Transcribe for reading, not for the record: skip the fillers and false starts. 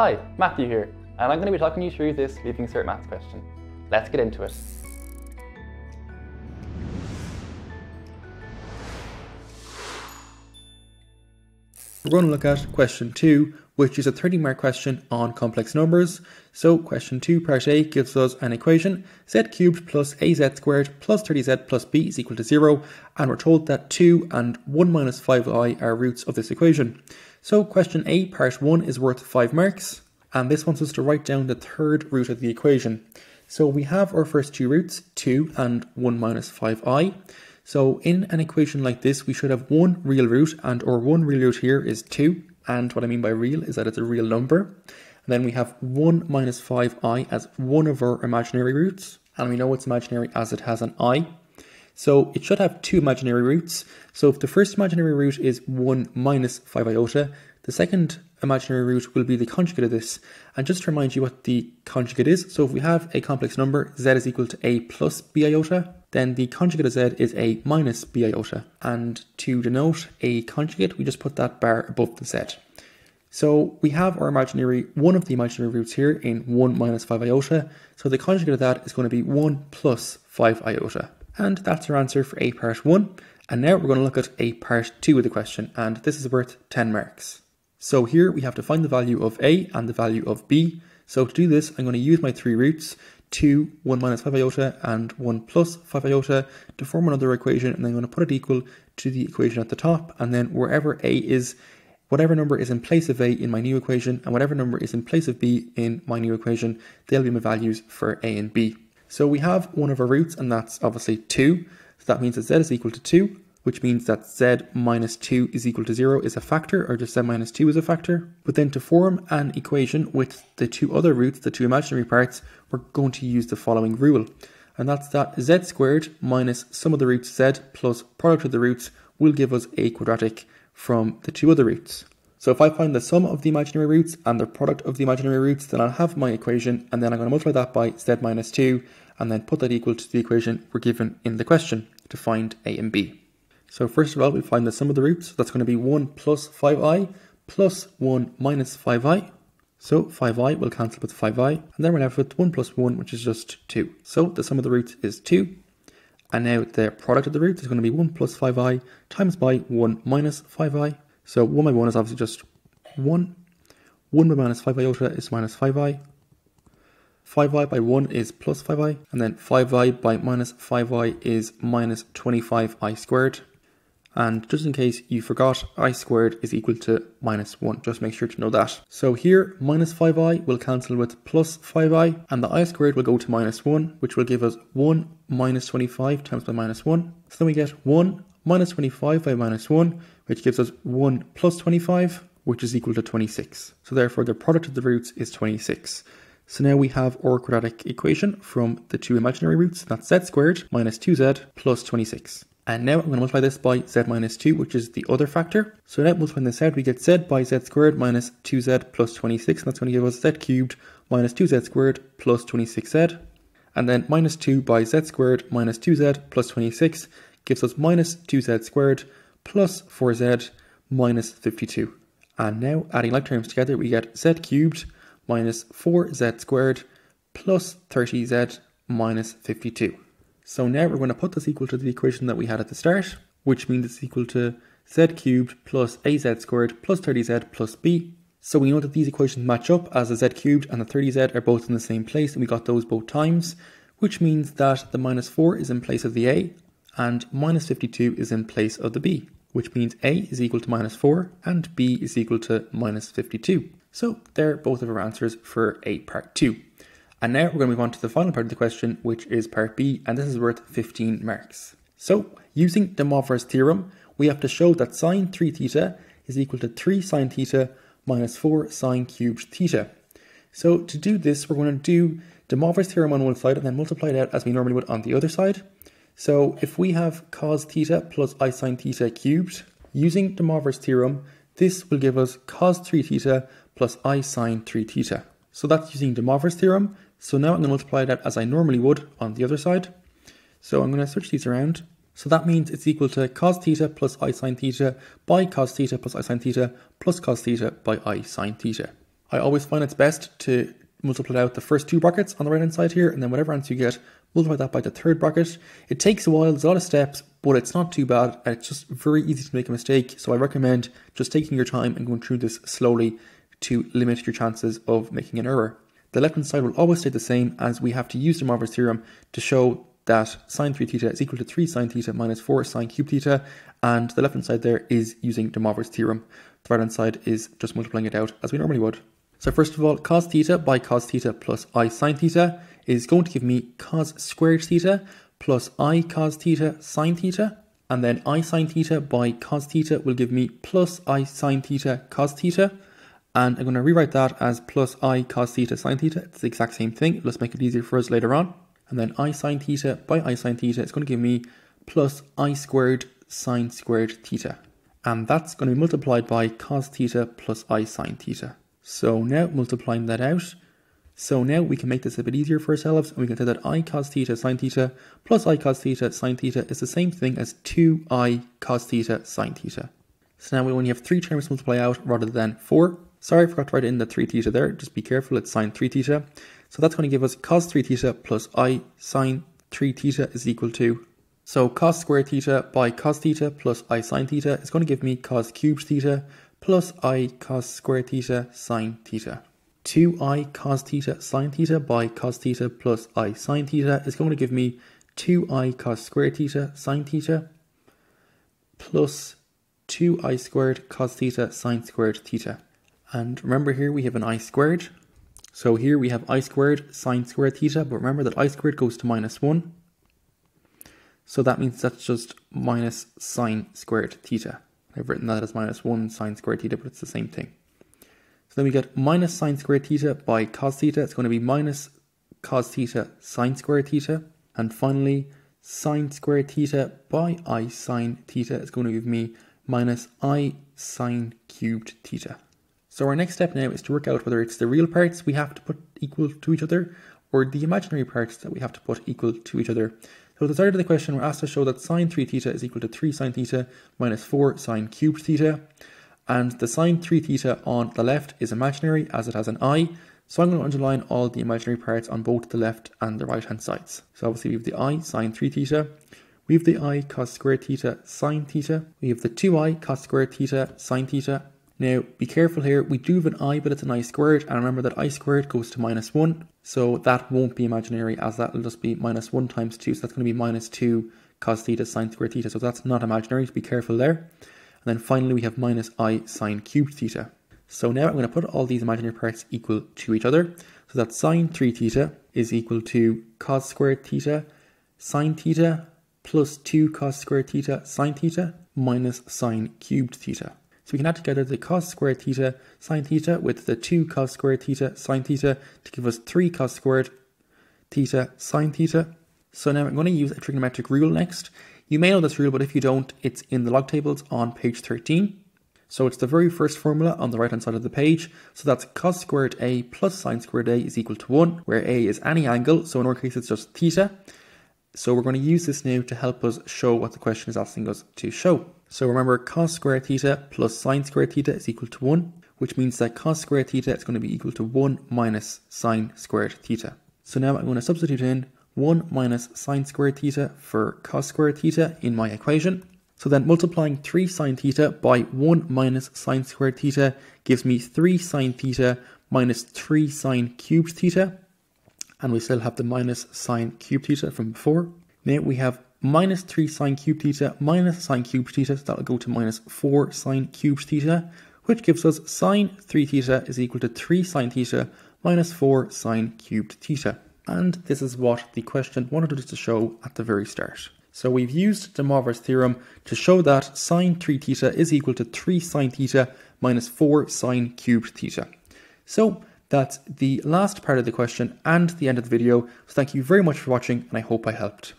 Hi, Matthew here, and I'm going to be talking you through this Leaving Cert Maths question. Let's get into it. We're going to look at question 2, which is a 30 mark question on complex numbers. So question 2 part A gives us an equation, z cubed plus az squared plus 30z plus b is equal to 0, and we're told that 2 and 1 minus 5i are roots of this equation. So question A part 1 is worth 5 marks, and this wants us to write down the third root of the equation. So we have our first two roots, 2 and 1 minus 5i. So in an equation like this, we should have one real root, and our one real root here is 2. And what I mean by real is that it's a real number. And then we have 1 minus 5i as one of our imaginary roots. And we know it's imaginary as it has an i. So it should have two imaginary roots. So if the first imaginary root is 1 minus 5 iota, the second imaginary root will be the conjugate of this. And just to remind you what the conjugate is, so if we have a complex number, z is equal to a plus b iota, then the conjugate of z is a minus b iota. And to denote a conjugate, we just put that bar above the z. So we have our imaginary, one of the imaginary roots here in 1 minus 5 iota. So the conjugate of that is going to be 1 plus 5 iota. And that's our answer for A part 1. And now we're going to look at A part 2 of the question, and this is worth 10 marks. So here we have to find the value of A and the value of B. So to do this, I'm going to use my three roots, 2, 1 minus 5 iota and 1 plus 5 iota, to form another equation, and I'm going to put it equal to the equation at the top, and then wherever A is, whatever number is in place of A in my new equation and whatever number is in place of B in my new equation, they'll be my values for A and B. So we have one of our roots, and that's obviously 2, so that means that z is equal to 2, which means that z minus 2 is equal to 0 is a factor, or just z minus 2 is a factor. But then to form an equation with the two other roots, the two imaginary parts, we're going to use the following rule. And that's that z squared minus sum of the roots z plus product of the roots will give us a quadratic from the two other roots. So if I find the sum of the imaginary roots and the product of the imaginary roots, then I'll have my equation, and then I'm going to multiply that by z minus 2, and then put that equal to the equation we're given in the question to find A and B. So first of all, we find the sum of the roots. That's going to be 1 plus 5i plus 1 minus 5i. So 5i will cancel with 5i, and then we're left with 1 plus 1, which is just 2. So the sum of the roots is 2. And now the product of the roots is going to be 1 plus 5i times by 1 minus 5i. So 1 by 1 is obviously just 1. 1 by minus 5 iota is minus 5i. 5i by 1 is plus 5i. And then 5i by minus 5i is minus 25i squared. And just in case you forgot, I squared is equal to minus 1. Just make sure to know that. So here, minus 5i will cancel with plus 5i, and the I squared will go to minus 1, which will give us 1 minus 25 times by minus 1. So then we get 1 minus 25 by minus 1, which gives us 1 plus 25, which is equal to 26. So therefore, the product of the roots is 26. So now we have our quadratic equation from the two imaginary roots. That's z squared minus 2z plus 26. And now I'm going to multiply this by z minus 2, which is the other factor. So now multiplying this out, we get z by z squared minus 2z plus 26. And that's going to give us z cubed minus 2z squared plus 26z. And then minus 2 by z squared minus 2z plus 26 gives us minus 2z squared plus 4z minus 52. And now adding like terms together, we get z cubed minus 4z squared plus 30z minus 52. So now we're going to put this equal to the equation that we had at the start, which means it's equal to z cubed plus az squared plus 30z plus b. So we know that these equations match up, as the z cubed and the 30z are both in the same place, and we got those both times, which means that the minus 4 is in place of the a, and minus 52 is in place of the b, which means a is equal to minus 4 and b is equal to minus 52. So they're both of our answers for A part 2. And now we're going to move on to the final part of the question, which is part B, and this is worth 15 marks. So, using de Moivre's theorem, we have to show that sine 3 theta is equal to 3 sine theta minus 4 sine cubed theta. So to do this, we're going to do de Moivre's theorem on one side and then multiply it out as we normally would on the other side. So if we have cos theta plus I sine theta cubed, using de Moivre's theorem, this will give us cos 3 theta plus I sine 3 theta. So that's using de Moivre's theorem. So now I'm going to multiply that as I normally would on the other side. So I'm going to switch these around. So that means it's equal to cos theta plus I sine theta by cos theta plus I sine theta plus cos theta by I sine theta. I always find it's best to multiply out the first two brackets on the right hand side here, and then whatever answer you get, multiply that by the third bracket. It takes a while, there's a lot of steps, but it's not too bad, and it's just very easy to make a mistake. So I recommend just taking your time and going through this slowly to limit your chances of making an error. The left hand side will always stay the same, as we have to use de Moivre's theorem to show that sine 3 theta is equal to 3 sine theta minus 4 sine cubed theta, and the left hand side there is using de Moivre's theorem. The right hand side is just multiplying it out as we normally would. So first of all, cos theta by cos theta plus I sine theta is going to give me cos squared theta plus I cos theta sine theta, and then I sine theta by cos theta will give me plus I sine theta cos theta, and I'm going to rewrite that as plus I cos theta sine theta. It's the exact same thing, let's make it easier for us later on. And then I sine theta by I sine theta is going to give me plus I squared sine squared theta, and that's going to be multiplied by cos theta plus I sine theta. So now multiplying that out, so now we can make this a bit easier for ourselves, and we can say that I cos theta sine theta plus I cos theta sine theta is the same thing as 2i cos theta sine theta. So now we only have three terms to multiply out rather than four. Sorry, I forgot to write in the 3 theta there, just be careful, it's sine 3 theta. So that's going to give us cos 3 theta plus I sine 3 theta is equal to, so cos squared theta by cos theta plus I sine theta is going to give me cos cubed theta plus I cos squared theta sine theta. 2i cos theta sine theta by cos theta plus I sine theta is going to give me 2i cos squared theta sine theta plus 2i squared cos theta sine squared theta. And remember here we have an I squared. So here we have I squared sine squared theta, but remember that I squared goes to minus 1. So that means that's just minus sine squared theta. I've written that as minus 1 sine squared theta, but it's the same thing. So then we get minus sine squared theta by cos theta. It's going to be minus cos theta sine squared theta. And finally, sine squared theta by I sine theta is going to give me minus I sine cubed theta. So our next step now is to work out whether it's the real parts we have to put equal to each other, or the imaginary parts that we have to put equal to each other. So at the start of the question, we're asked to show that sine 3 theta is equal to 3 sine theta minus 4 sine cubed theta. And the sine 3 theta on the left is imaginary, as it has an I. So I'm going to underline all the imaginary parts on both the left and the right hand sides. So obviously we have the I sine 3 theta. We have the I cos squared theta sine theta. We have the 2i cos squared theta sine theta. Now, be careful here, we do have an I, but it's an I squared, and remember that I squared goes to minus 1, so that won't be imaginary, as that will just be minus 1 times 2, so that's going to be minus 2 cos theta sine squared theta, so that's not imaginary, so be careful there. And then finally we have minus I sine cubed theta. So now I'm going to put all these imaginary parts equal to each other, so that sine 3 theta is equal to cos squared theta sine theta plus 2 cos squared theta sine theta minus sine cubed theta. So we can add together the cos squared theta sine theta with the 2 cos squared theta sine theta to give us 3 cos squared theta sine theta. So now I'm going to use a trigonometric rule next. You may know this rule, but if you don't, it's in the log tables on page 13. So it's the very first formula on the right hand side of the page. So that's cos squared A plus sine squared A is equal to 1, where A is any angle. So in our case, it's just theta. So we're going to use this now to help us show what the question is asking us to show. So remember, cos squared theta plus sine squared theta is equal to 1, which means that cos squared theta is going to be equal to 1 minus sine squared theta. So now I'm going to substitute in 1 minus sine squared theta for cos squared theta in my equation. So then multiplying 3 sine theta by 1 minus sine squared theta gives me 3 sine theta minus 3 sine cubed theta. And we still have the minus sine cubed theta from before. Now we have minus 3 sine cubed theta minus sine cubed theta, so that will go to minus 4 sine cubed theta, which gives us sine 3 theta is equal to 3 sine theta minus 4 sine cubed theta. And this is what the question wanted us to show at the very start. So we've used de Moivre's theorem to show that sine 3 theta is equal to 3 sine theta minus 4 sine cubed theta. So that's the last part of the question and the end of the video. So thank you very much for watching, and I hope I helped.